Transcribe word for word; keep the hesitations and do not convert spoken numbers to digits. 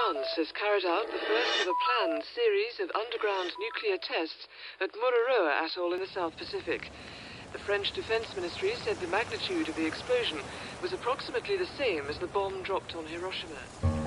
France has carried out the first of a planned series of underground nuclear tests at Mururoa Atoll in the South Pacific. The French Defense Ministry said the magnitude of the explosion was approximately the same as the bomb dropped on Hiroshima.